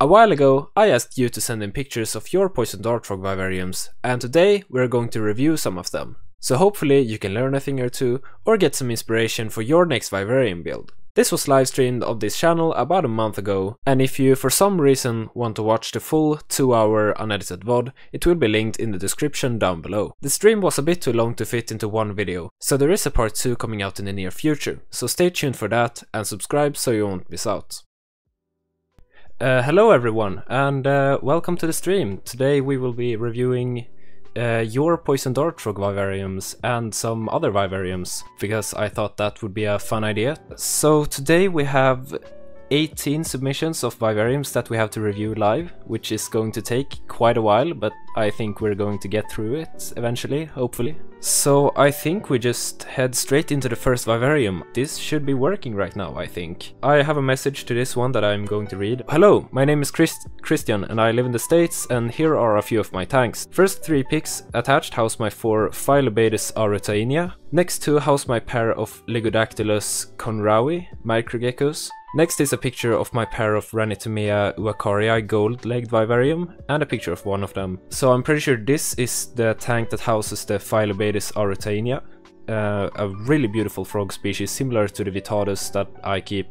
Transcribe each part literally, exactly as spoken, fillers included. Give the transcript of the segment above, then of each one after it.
A while ago, I asked you to send in pictures of your poison dart frog vivariums, and today we're going to review some of them. So hopefully you can learn a thing or two, or get some inspiration for your next vivarium build. This was live streamed on this channel about a month ago, and if you for some reason want to watch the full two hour unedited V O D, it will be linked in the description down below. The stream was a bit too long to fit into one video, so there is a part two coming out in the near future, so stay tuned for that and subscribe so you won't miss out. Uh, hello everyone, and uh, welcome to the stream. Today we will be reviewing Uh, your poison dart frog vivariums and some other vivariums, because I thought that would be a fun idea. So today we have eighteen submissions of vivariums that we have to review live, which is going to take quite a while, but I think we're going to get through it eventually, hopefully. So I think we just head straight into the first vivarium. This should be working right now, I think. I have a message to this one that I'm going to read. Hello, my name is Chris Christian and I live in the States, and here are a few of my tanks. First three picks attached house my four Phyllobates aurotaenia. Next two house my pair of Lygodactylus conraui, microgeckos. Next is a picture of my pair of Ranitomeya uacarii gold-legged vivarium, and a picture of one of them. So I'm pretty sure this is the tank that houses the Phyllobates aurotaenia, uh, a really beautiful frog species similar to the vittatus that I keep.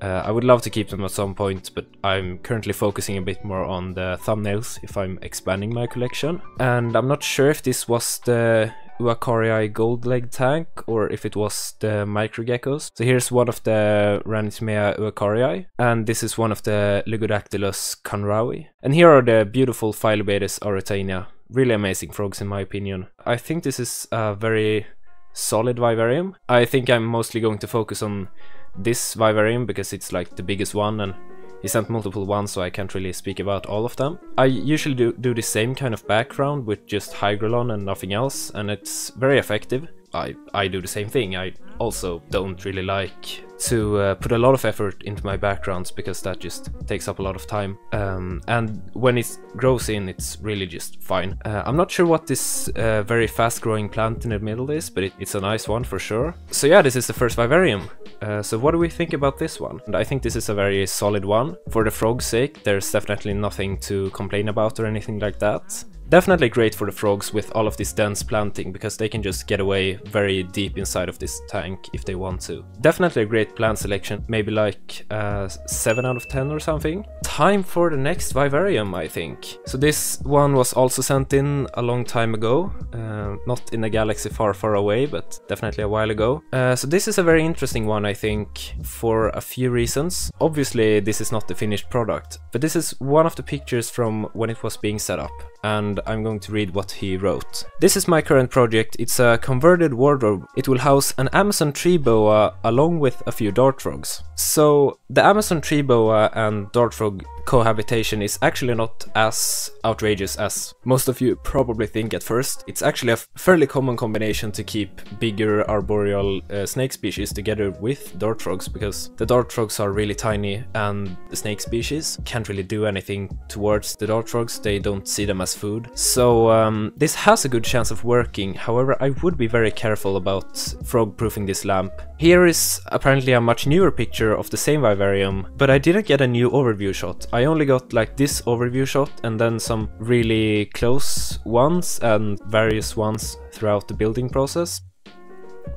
Uh, I would love to keep them at some point, but I'm currently focusing a bit more on the thumbnails if I'm expanding my collection. And I'm not sure if this was the Uacarii gold-leg tank, or if it was the microgeckos. So here's one of the Ranitomeya uacarii, and this is one of the Lygodactylus conraui. And here are the beautiful Phyllobates aurotaenia. Really amazing frogs in my opinion. I think this is a very solid vivarium. I think I'm mostly going to focus on this vivarium because it's like the biggest one, and he sent multiple ones, so I can't really speak about all of them. I usually do, do the same kind of background with just Hygrolon and nothing else, and it's very effective. I, I do the same thing. I also don't really like to uh, put a lot of effort into my backgrounds because that just takes up a lot of time. Um, and when it grows in, it's really just fine. Uh, I'm not sure what this uh, very fast growing plant in the middle is, but it, it's a nice one for sure. So yeah, this is the first vivarium. Uh, so what do we think about this one? And I think this is a very solid one. For the frog's sake, there's definitely nothing to complain about or anything like that. Definitely great for the frogs with all of this dense planting, because they can just get away very deep inside of this tank if they want to. Definitely a great plant selection, maybe like uh, seven out of ten or something. Time for the next vivarium, I think. So this one was also sent in a long time ago, uh, not in a galaxy far far away, but definitely a while ago. Uh, so this is a very interesting one, I think, for a few reasons. Obviously this is not the finished product, but this is one of the pictures from when it was being set up, and I'm going to read what he wrote. This is my current project. It's a converted wardrobe. It will house an Amazon tree boa along with a few dart frogs. So the Amazon tree boa and dart frog cohabitation is actually not as outrageous as most of you probably think at first. It's actually a fairly common combination to keep bigger arboreal uh, snake species together with dart frogs, because the dart frogs are really tiny and the snake species can't really do anything towards the dart frogs. They don't see them as food. So um, this has a good chance of working. However, I would be very careful about frog proofing this lamp. Here is apparently a much newer picture of the same vivarium, but I didn't get a new overview shot. I only got like this overview shot, and then some really close ones and various ones throughout the building process.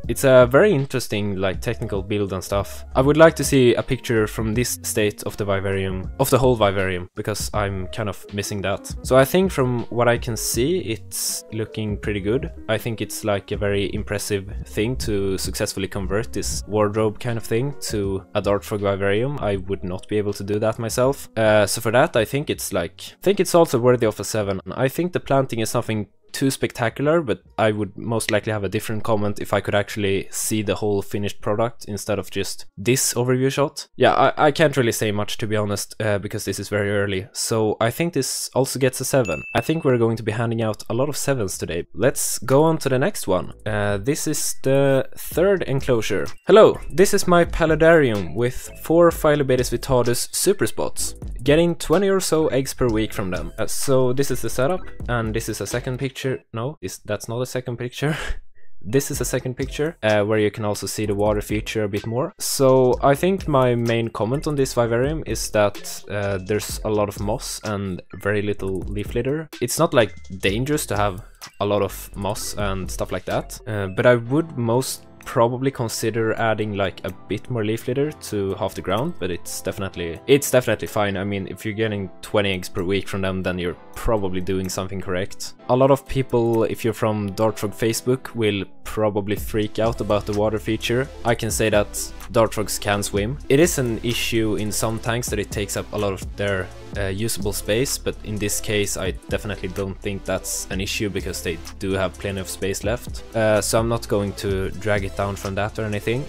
It's a very interesting like technical build and stuff. I would like to see a picture from this state of the vivarium, of the whole vivarium, because I'm kind of missing that. So I think from what I can see, it's looking pretty good. I think it's like a very impressive thing to successfully convert this wardrobe kind of thing to a dart frog vivarium. I would not be able to do that myself. Uh, so for that, I think it's like, I think it's also worthy of a seven. I think the planting is something too spectacular, but I would most likely have a different comment if I could actually see the whole finished product instead of just this overview shot. Yeah, I, I can't really say much, to be honest, uh, because this is very early, so I think this also gets a seven. I think we're going to be handing out a lot of sevens today. Let's go on to the next one. Uh, this is the third enclosure. Hello, this is my paludarium with four Phyllobates vittatus super spots, getting twenty or so eggs per week from them. Uh, so this is the setup, and this is a second picture. No, is that's not a second picture. This is a second picture uh, where you can also see the water feature a bit more. So I think my main comment on this vivarium is that uh, there's a lot of moss and very little leaf litter. It's not like dangerous to have a lot of moss and stuff like that, uh, but I would most probably consider adding like a bit more leaf litter to half the ground, but it's definitely it's definitely fine. I mean, if you're getting twenty eggs per week from them, then you're probably doing something correct. A lot of people, if you're from Dartfrog Facebook, will probably freak out about the water feature. I can say that Dartfrogs can swim. It is an issue in some tanks that it takes up a lot of their uh, usable space, but in this case I definitely don't think that's an issue because they do have plenty of space left, uh, so I'm not going to drag it down from that or anything.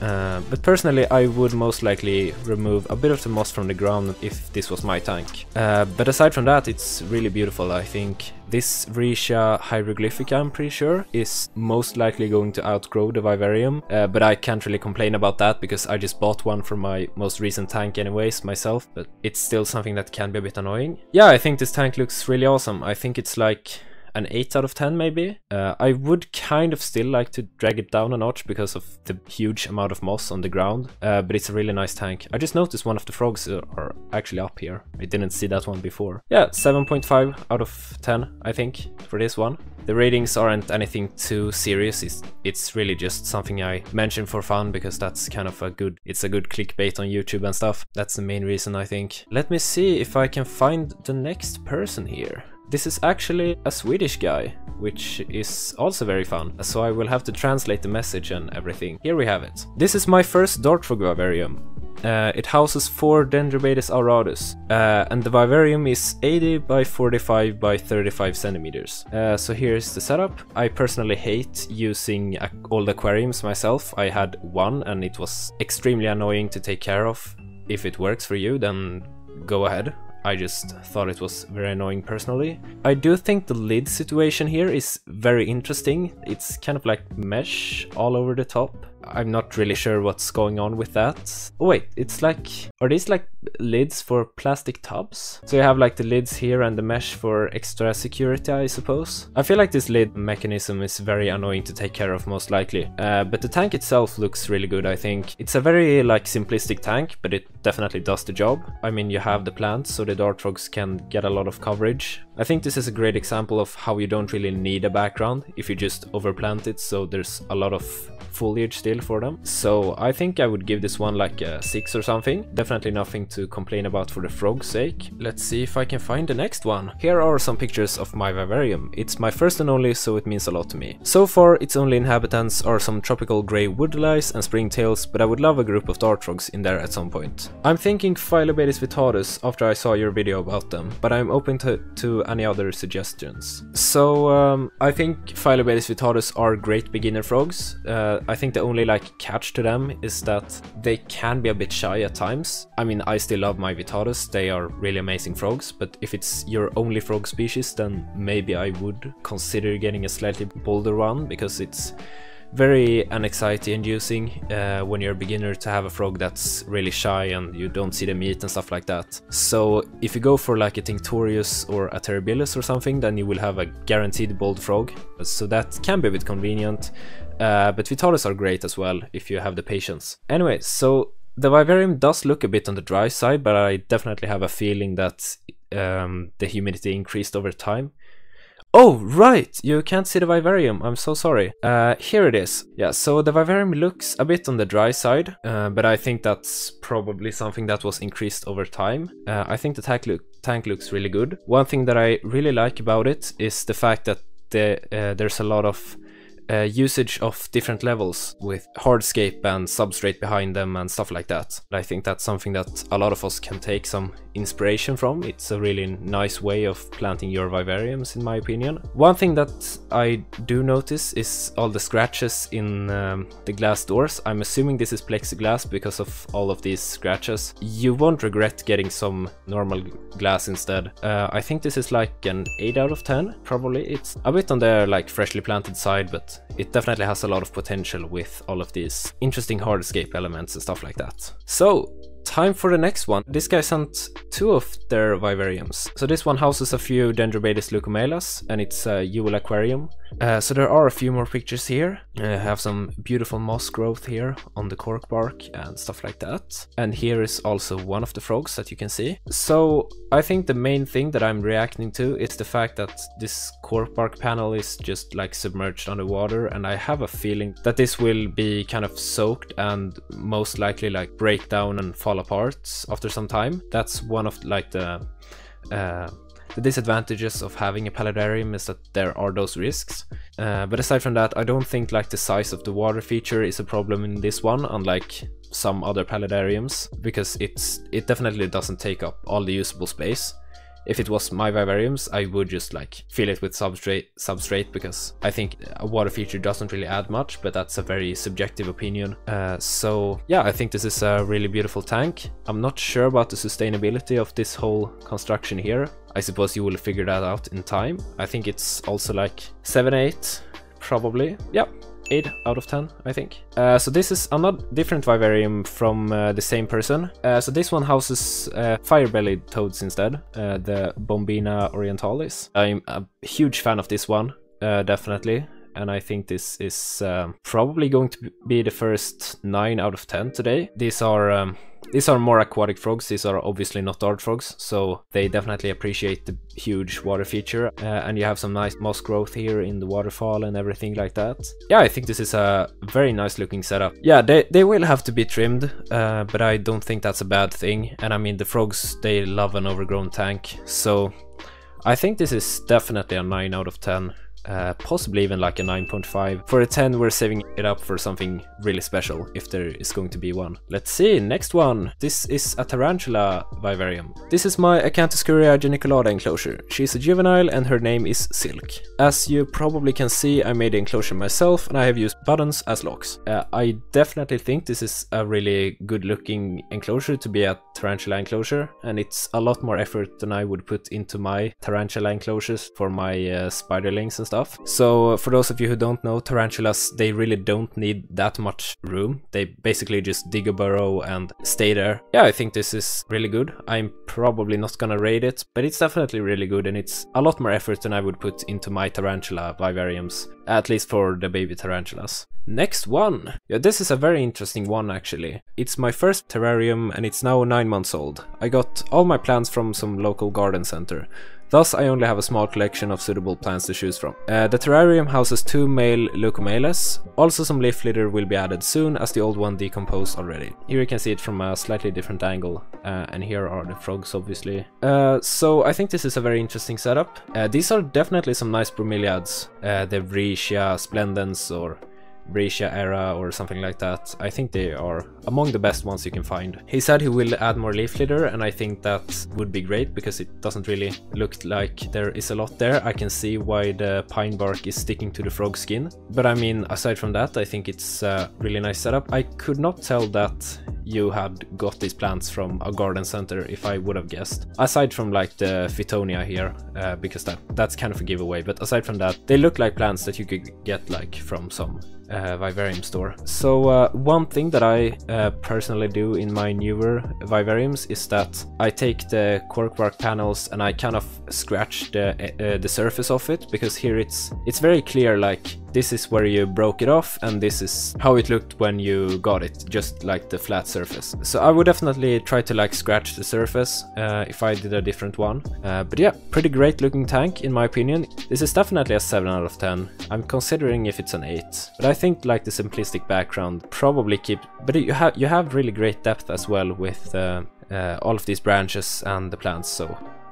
Uh, but personally, I would most likely remove a bit of the moss from the ground if this was my tank. Uh, but aside from that, it's really beautiful, I think. This Vriesia hieroglyphica, I'm pretty sure, is most likely going to outgrow the vivarium, uh, but I can't really complain about that because I just bought one from my most recent tank anyways myself, but it's still something that can be a bit annoying. Yeah, I think this tank looks really awesome. I think it's like an eight out of ten maybe. Uh, I would kind of still like to drag it down a notch because of the huge amount of moss on the ground, uh, but it's a really nice tank. I just noticed one of the frogs are actually up here. I didn't see that one before. Yeah, seven point five out of ten, I think, for this one. The ratings aren't anything too serious. It's, it's really just something I mentioned for fun because that's kind of a good, it's a good clickbait on YouTube and stuff. That's the main reason, I think. Let me see if I can find the next person here. This is actually a Swedish guy, which is also very fun, so I will have to translate the message and everything. Here we have it. This is my first Dartfrog vivarium. Uh, it houses four Dendrobates auratus, uh, and the vivarium is eighty by forty-five by thirty-five centimeters. Uh, so here's the setup. I personally hate using old aquariums myself. I had one and it was extremely annoying to take care of. If it works for you, then go ahead. I just thought it was very annoying personally. I do think the lid situation here is very interesting. It's kind of like mesh all over the top. I'm not really sure what's going on with that. Oh wait, it's like, are these like lids for plastic tubs? So you have like the lids here and the mesh for extra security, I suppose. I feel like this lid mechanism is very annoying to take care of, most likely. Uh, but the tank itself looks really good, I think. It's a very like simplistic tank, but it definitely does the job. I mean, you have the plants, so the Dartfrogs can get a lot of coverage. I think this is a great example of how you don't really need a background if you just overplant it, so there's a lot of foliage still for them. So I think I would give this one like a six or something. Definitely nothing to complain about for the frog's sake. Let's see if I can find the next one. Here are some pictures of my vivarium. It's my first and only, so it means a lot to me. So far, its only inhabitants are some tropical grey woodlice and springtails, but I would love a group of Dartfrogs in there at some point. I'm thinking Phyllobates vittatus after I saw your video about them, but I'm open to, to any other suggestions. So um, I think Phyllobates vittatus are great beginner frogs. Uh, I think the only like catch to them is that they can be a bit shy at times. I mean, I still love my vittatus, they are really amazing frogs, but if it's your only frog species, then maybe I would consider getting a slightly bolder one, because it's very anxiety inducing uh, when you're a beginner to have a frog that's really shy and you don't see them eat and stuff like that. So if you go for like a Tinctorius or a Terribilis or something, then you will have a guaranteed bold frog, so that can be a bit convenient. Uh, but Vittatus are great as well, if you have the patience. Anyway, so the vivarium does look a bit on the dry side, but I definitely have a feeling that um, the humidity increased over time. Oh, right! You can't see the vivarium, I'm so sorry. Uh, here it is. Yeah, so the vivarium looks a bit on the dry side, uh, but I think that's probably something that was increased over time. Uh, I think the tank, look tank looks really good. One thing that I really like about it is the fact that the, uh, there's a lot of Uh, usage of different levels with hardscape and substrate behind them and stuff like that. I think that's something that a lot of us can take some inspiration from. It's a really nice way of planting your vivariums, in my opinion. One thing that I do notice is all the scratches in um, the glass doors. I'm assuming this is plexiglass because of all of these scratches. You won't regret getting some normal glass instead. Uh, I think this is like an eight out of ten, probably. It's a bit on the like freshly planted side, but it definitely has a lot of potential with all of these interesting hardscape elements and stuff like that. So, time for the next one. This guy sent two of their vivariums. So this one houses a few Dendrobates leucomelas, and it's a Jewel Aquarium. Uh, so there are a few more pictures here. I uh, have some beautiful moss growth here on the cork bark and stuff like that. And here is also one of the frogs that you can see. So I think the main thing that I'm reacting to is the fact that this cork bark panel is just like submerged underwater, and I have a feeling that this will be kind of soaked and most likely like break down and fall apart after some time. That's one of like the... Uh, The disadvantages of having a paludarium is that there are those risks, uh, but aside from that, I don't think like the size of the water feature is a problem in this one, unlike some other paludariums, because it's it definitely doesn't take up all the usable space. If it was my vivariums, I would just like fill it with substrate, substrate because I think a water feature doesn't really add much, but that's a very subjective opinion. Uh, so yeah, I think this is a really beautiful tank. I'm not sure about the sustainability of this whole construction here. I suppose you will figure that out in time. I think it's also like seven, eight, probably. Yep. eight out of ten, I think. Uh, so this is another different vivarium from uh, the same person. Uh, so this one houses uh, fire-bellied toads instead, uh, the Bombina orientalis. I'm a huge fan of this one, uh, definitely. And I think this is um, probably going to be the first nine out of ten today. These are um, these are more aquatic frogs. These are obviously not dart frogs, so they definitely appreciate the huge water feature. Uh, and you have some nice moss growth here in the waterfall and everything like that. Yeah, I think this is a very nice looking setup. Yeah, they, they will have to be trimmed, uh, but I don't think that's a bad thing. And I mean, the frogs, they love an overgrown tank. So I think this is definitely a nine out of ten. Uh, possibly even like a nine point five. For a ten, we're saving it up for something really special, if there is going to be one. Let's see, next one. This is a tarantula vivarium. This is my Acanthoscurria geniculata enclosure. She's a juvenile and her name is Silk. As you probably can see, I made the enclosure myself and I have used buttons as locks. Uh, I definitely think this is a really good looking enclosure to be a tarantula enclosure, and it's a lot more effort than I would put into my tarantula enclosures for my uh, spiderlings and stuff. So for those of you who don't know, tarantulas, they really don't need that much room. They basically just dig a burrow and stay there. Yeah, I think this is really good. I'm probably not gonna rate it, but it's definitely really good, and it's a lot more effort than I would put into my tarantula vivariums, at least for the baby tarantulas. Next one! Yeah, this is a very interesting one actually. It's my first terrarium and it's now nine months old. I got all my plants from some local garden center. Thus, I only have a small collection of suitable plants to choose from. Uh, the terrarium houses two male leucomelas. Also some leaf litter will be added soon, as the old one decomposed already. Here you can see it from a slightly different angle. Uh, and here are the frogs, obviously. Uh, so I think this is a very interesting setup. Uh, these are definitely some nice bromeliads. Uh, the Vriesea splendens or Vriesia era or something like that. I think they are among the best ones you can find. He said he will add more leaf litter, and I think that would be great because it doesn't really look like there is a lot there. I can see why the pine bark is sticking to the frog skin. But I mean, aside from that, I think it's a really nice setup. I could not tell that you had got these plants from a garden center if I would have guessed. Aside from like the Fittonia here, uh, because that, that's kind of a giveaway. But aside from that, they look like plants that you could get like from some Uh, vivarium store. So uh, one thing that I uh, personally do in my newer vivariums is that I take the corkbark panels and I kind of scratch the uh, the surface of it, because here it's it's very clear like this is where you broke it off and this is how it looked when you got it, just like the flat surface. So I would definitely try to like scratch the surface uh, if I did a different one. Uh, but yeah, pretty great looking tank in my opinion. This is definitely a seven out of ten. I'm considering if it's an eight. But I I think like the simplistic background probably keep, but you have you have really great depth as well with uh, uh, all of these branches and the plants, so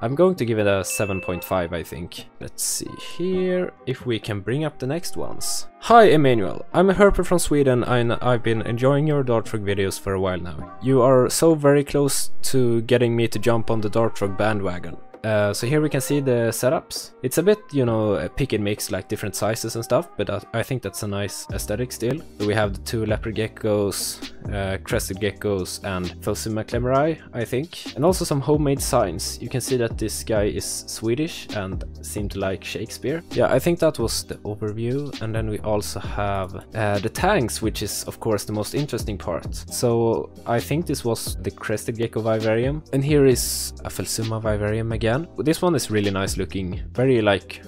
I'm going to give it a seven point five, I think. Let's see here if we can bring up the next ones. Hi Emmanuel, I'm a herper from Sweden and I've been enjoying your dart frog videos for a while now. You are so very close to getting me to jump on the dart frog bandwagon. Uh, so here we can see the setups. It's a bit, you know, a pick and mix, like different sizes and stuff, but I, I think that's a nice aesthetic still. So we have the two leopard geckos, uh, crested geckos, and Phelsuma klemmeri, I think. And also some homemade signs. You can see that this guy is Swedish and seemed to like Shakespeare. Yeah, I think that was the overview. And then we also have uh, the tanks, which is of course the most interesting part. So I think this was the crested gecko vivarium. And here is a Phelsuma vivarium again. This one is really nice looking, very like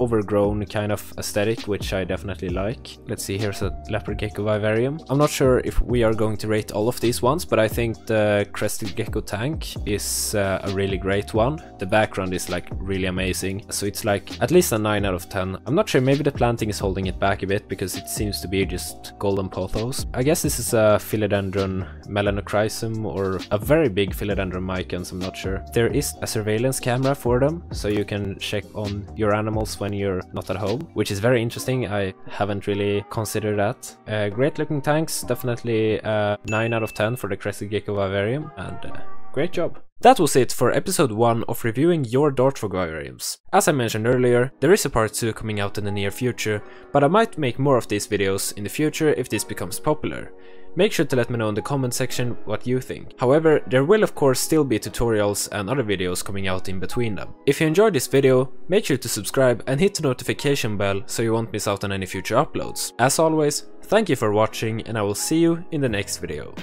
overgrown kind of aesthetic, which I definitely like. Let's see, here's a leopard gecko vivarium. I'm not sure if we are going to rate all of these ones, but I think the crested gecko tank is uh, a really great one. The background is like really amazing, so it's like at least a nine out of ten. I'm not sure, maybe the planting is holding it back a bit because it seems to be just golden pothos. I guess this is a philodendron melanochrysum or a very big philodendron micans, I'm not sure. There is a surveillance camera for them, so you can check on your animals when you're not at home, which is very interesting. I haven't really considered that. Uh, great looking tanks, definitely uh, nine out of ten for the crested gecko vivarium, and uh, great job. That was it for episode one of reviewing your Dartfrog vivariums. As I mentioned earlier, there is a part two coming out in the near future, but I might make more of these videos in the future if this becomes popular. Make sure to let me know in the comment section what you think. However, there will of course still be tutorials and other videos coming out in between them. If you enjoyed this video, make sure to subscribe and hit the notification bell so you won't miss out on any future uploads. As always, thank you for watching, and I will see you in the next video.